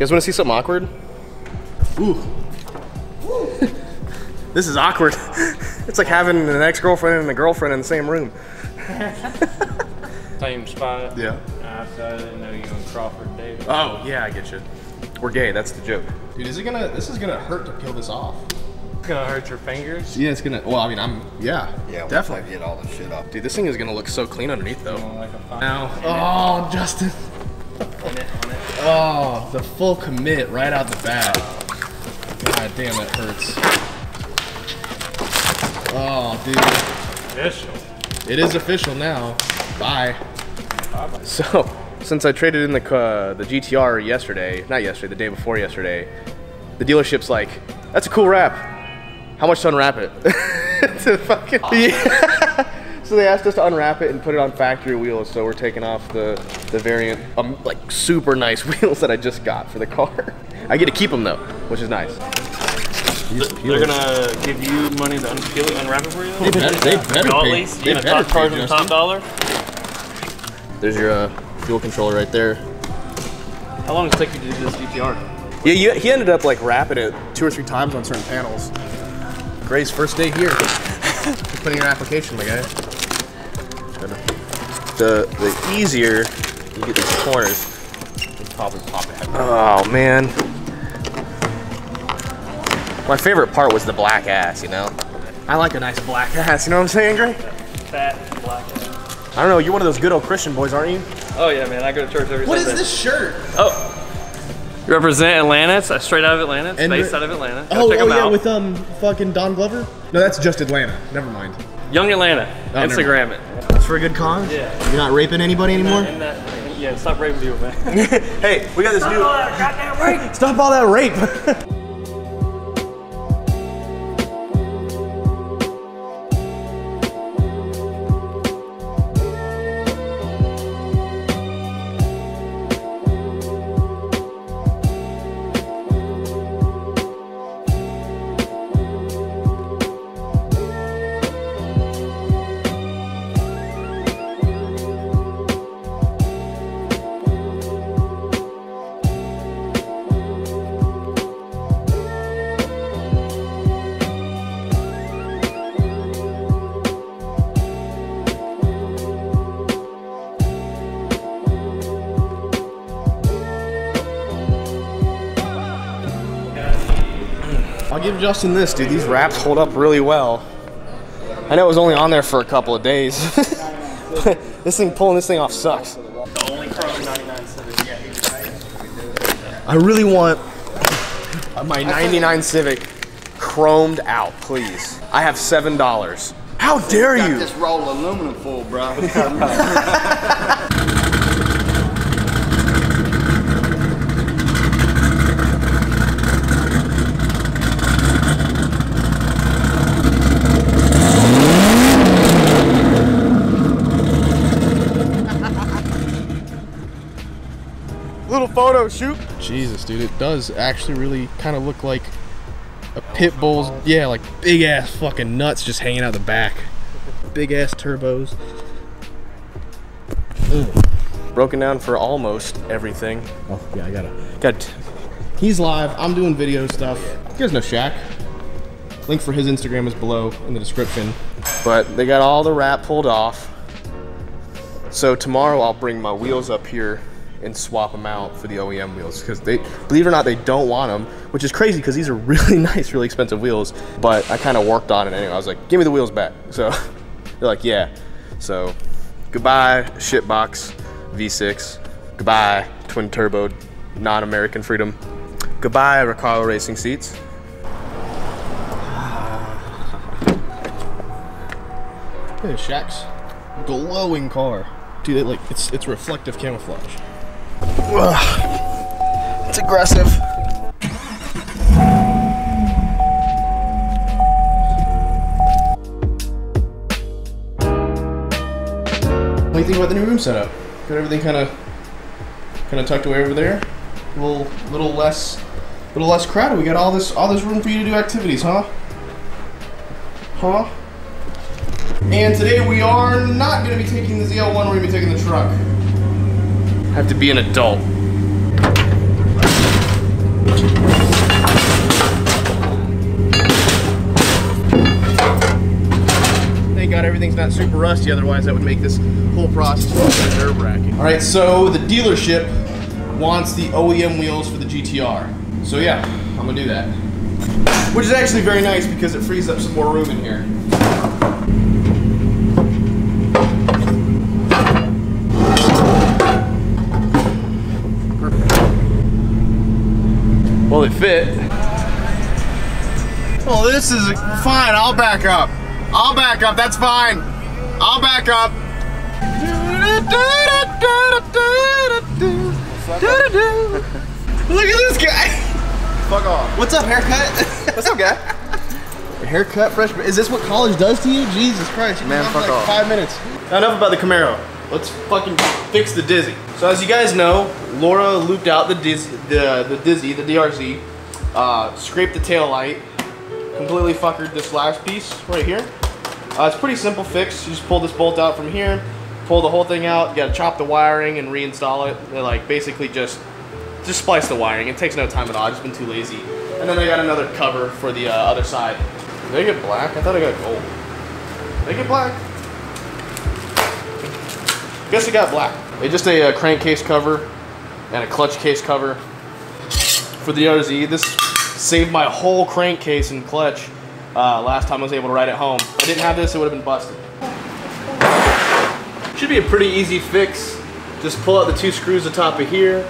guys want to see something awkward? Ooh. This is awkward. It's like having an ex-girlfriend and a girlfriend in the same room. Same spot. Yeah. I didn't know you and Crawford dated. Oh yeah, I get you. We're gay. That's the joke. Dude, is it gonna? This is gonna hurt to peel this off. It's gonna hurt your fingers. Yeah, it's gonna. Well, I mean, I'm. Yeah. Yeah. Definitely get all this shit off. Dude, this thing is gonna look so clean underneath though. Like a now. Oh, Justin. Oh, the full commit right out the bat. God damn, it hurts. Oh, dude. Official. It is official now. Bye. Bye-bye. So, since I traded in the GTR yesterday, not yesterday, the day before yesterday, the dealership's like, that's a cool wrap. How much to unwrap it? To fucking yeah. So they asked us to unwrap it and put it on factory wheels. So we're taking off the variant, like super nice wheels that I just got for the car. I get to keep them though, which is nice. They're gonna give you money to unpeel it, unwrap it for you? They better pay. At least you're gonna charge them top dollar. There's your fuel controller right there. How long does it take you to do this GTR? Yeah, he ended up like wrapping it 2 or 3 times on certain panels. Gray's first day here. Putting your application, my guy. The easier you get these corners, pop it. Oh man. My favorite part was the black ass, you know? I like a nice black ass, you know what I'm saying, Gray? Fat black ass. I don't know, you're one of those good old Christian boys, aren't you? Oh yeah, man, I go to church every Sunday. What is this shirt? Oh, you represent Atlanta, it's straight out of Atlanta, it's based out of Atlanta. Go check them out. Yeah, with fucking Don Glover? No, that's just Atlanta, never mind. Young Atlanta, oh, Instagram it. That's for a good cause? Yeah. You're not raping anybody anymore? Yeah, stop raping people, man. Hey, we got this new- Stop all that goddamn rape! Stop all that rape! I'll give Justin this, dude. These wraps hold up really well. I know it was only on there for a couple of days. But this thing, pulling this thing off sucks. I really want my 99 Civic chromed out, please. I have $7. How dare you? Got this roll of aluminum full, bro. Photo shoot. Jesus, dude, it does actually really kind of look like a pit bull's, yeah, like big ass fucking nuts just hanging out the back. Big ass turbos. Ugh. Broken down for almost everything. Oh yeah, I got. He's live. I'm doing video stuff. You guys know Shaq. Link for his Instagram is below in the description. But they got all the wrap pulled off. So tomorrow I'll bring my wheels up here and swap them out for the OEM wheels, because they, believe it or not, they don't want them, which is crazy because these are really nice, really expensive wheels, but I kind of worked on it anyway. I was like, give me the wheels back. So they're like, yeah. So goodbye shitbox V6, goodbye twin turbo non-American freedom, goodbye Recaro racing seats. Look at Shaq's glowing car. Dude, it, like, it's reflective camouflage. Ugh. It's aggressive. What do you think about the new room setup? Got everything kind of tucked away over there. A little less crowded. We got all this room for you to do activities, huh? Huh? And today we are not going to be taking the ZL1. We're going to be taking the truck. I have to be an adult. everything's not super rusty, otherwise that would make this whole process nerve-wracking. All right, so the dealership wants the OEM wheels for the GTR. So yeah, I'm gonna do that. Which is actually very nice because it frees up some more room in here. Perfect. Well, it fit. Well, this is fine. I'll back up. I'll back up. That's fine. I'll back up. Look at this guy. Fuck off. What's up, haircut? What's up, guy? Haircut, fresh. Is this what college does to you? Jesus Christ, man. Fuck off. 5 minutes. Now, enough about the Camaro. Let's fucking fix the Dizzy. So, as you guys know, Laura looped out the DRZ, scraped the tail light. Completely fuckered this last piece right here. It's pretty simple fix. You just pull this bolt out from here, pull the whole thing out. You gotta chop the wiring and reinstall it. They're like basically just splice the wiring. It takes no time at all. I've just been too lazy. And then I got another cover for the other side. Did they get black? I thought I got gold. Did they get black? I guess I got black. It's just a crankcase cover and a clutch case cover for the RZ. This saved my whole crankcase and clutch last time I was able to ride it home. If I didn't have this, it would have been busted. Should be a pretty easy fix. Just pull out the two screws at the top of here,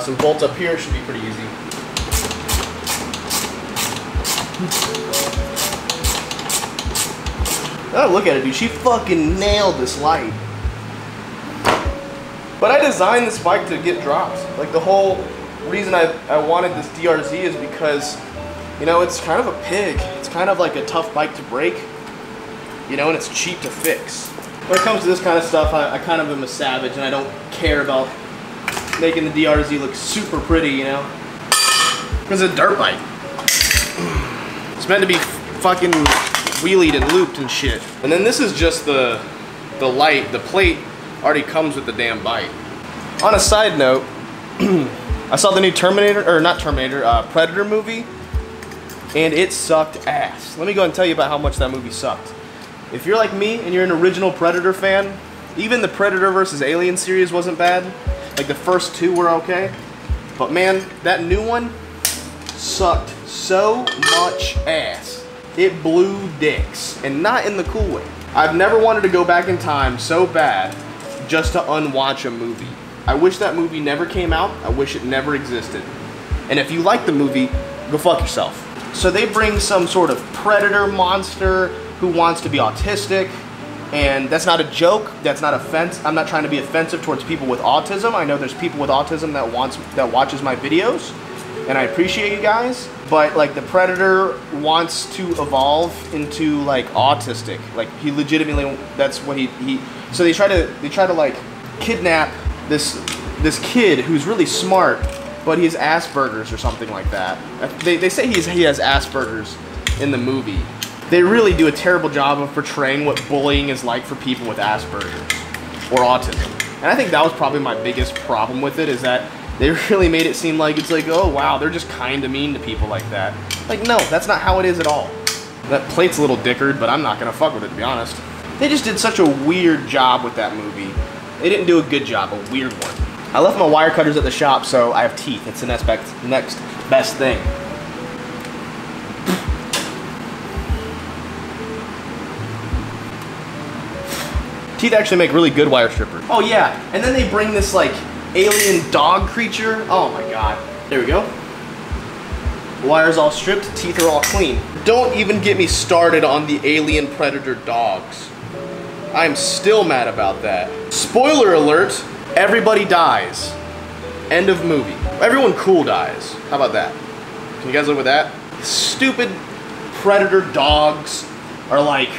some bolts up here, should be pretty easy. Oh, look at it, dude, she fucking nailed this light. But I designed this bike to get drops. Like the whole reason I wanted this DRZ is because, you know, it's kind of a pig. It's kind of like a tough bike to break, you know, and it's cheap to fix. When it comes to this kind of stuff, I kind of am a savage and I don't care about making the DRZ look super pretty, you know, because it's a dirt bike. It's meant to be fucking wheelied and looped and shit. And then this is just the light. The plate already comes with the damn bike. On a side note, I saw the new Predator movie, and it sucked ass. Let me go and tell you about how much that movie sucked. If you're like me and you're an original Predator fan, even the Predator vs. Alien series wasn't bad. Like the first two were okay, but man, that new one sucked so much ass. It blew dicks, and not in the cool way. I've never wanted to go back in time so bad just to unwatch a movie. I wish that movie never came out. I wish it never existed. And if you like the movie, go fuck yourself. So they bring some sort of predator monster who wants to be autistic. And that's not a joke. That's not offense. I'm not trying to be offensive towards people with autism. I know there's people with autism that watches my videos. And I appreciate you guys. But like the predator wants to evolve into like autistic. Like he legitimately, that's what he so they try to like kidnap this kid who's really smart, but he has Asperger's or something like that. They say he has Asperger's in the movie. They really do a terrible job of portraying what bullying is like for people with Asperger's or autism. And I think that was probably my biggest problem with it, is that they really made it seem like it's like, oh wow, they're just kind of mean to people like that. Like no, that's not how it is at all. That plate's a little dickered, but I'm not gonna fuck with it, to be honest. They just did such a weird job with that movie. They didn't do a good job, a weird one. I left my wire cutters at the shop, so I have teeth. It's the next best thing. Teeth actually make really good wire strippers. Oh yeah, and then they bring this like alien dog creature. Oh my God. There we go. Wires all stripped, teeth are all clean. Don't even get me started on the alien predator dogs. I'm still mad about that. Spoiler alert, everybody dies. End of movie. Everyone cool dies. How about that? Can you guys live with that? Stupid predator dogs are like,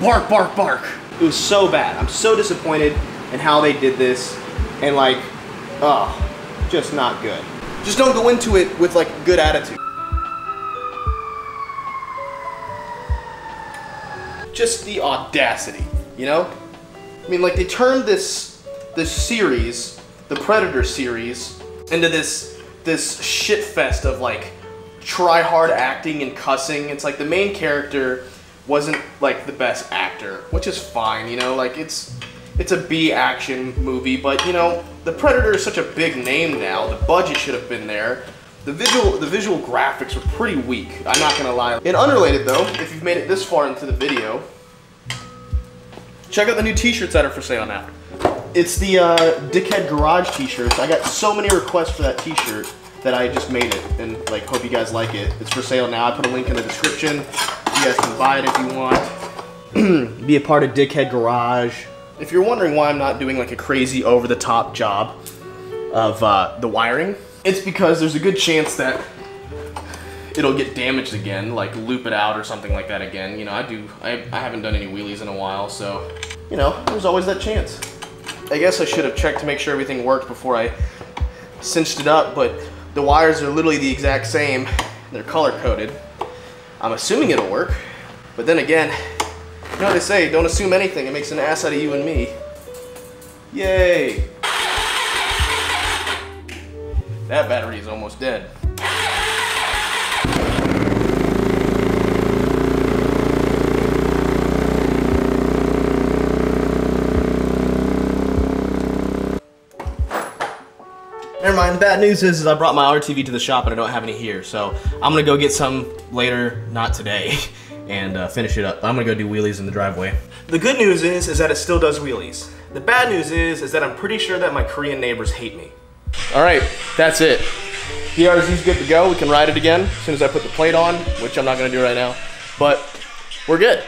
bark, bark, bark. It was so bad. I'm so disappointed in how they did this. And like, oh, just not good. Just don't go into it with like good attitude. Just the audacity. You know? I mean, like, they turned this series, the Predator series, into this shit fest of, like, try-hard acting and cussing. It's like the main character wasn't like the best actor, which is fine, you know, like it's a B action movie, but you know, The Predator is such a big name now, the budget should have been there. The visual graphics were pretty weak, I'm not gonna lie. And unrelated though, if you've made it this far into the video, check out the new t-shirts that are for sale now. It's the Dickhead Garage t-shirts. I got so many requests for that t-shirt that I just made it, and like, hope you guys like it. It's for sale now. I put a link in the description. You guys can buy it if you want. Be a part of Dickhead Garage. If you're wondering why I'm not doing like a crazy over-the-top job of the wiring, it's because there's a good chance that it'll get damaged again, like loop it out or something like that again. You know, I haven't done any wheelies in a while, so you know, there's always that chance. I guess I should have checked to make sure everything worked before I cinched it up, but the wires are literally the exact same. They're color-coded. I'm assuming it'll work, but then again, you know what they say, don't assume anything. It makes an ass out of you and me. Yay! That battery is almost dead. Never mind, the bad news is I brought my RTV to the shop and I don't have any here, so I'm gonna go get some later, not today, and finish it up. I'm gonna go do wheelies in the driveway. The good news is that it still does wheelies. The bad news is that I'm pretty sure that my Korean neighbors hate me. All right, that's it. DRZ's good to go. We can ride it again as soon as I put the plate on, which I'm not gonna do right now, but we're good.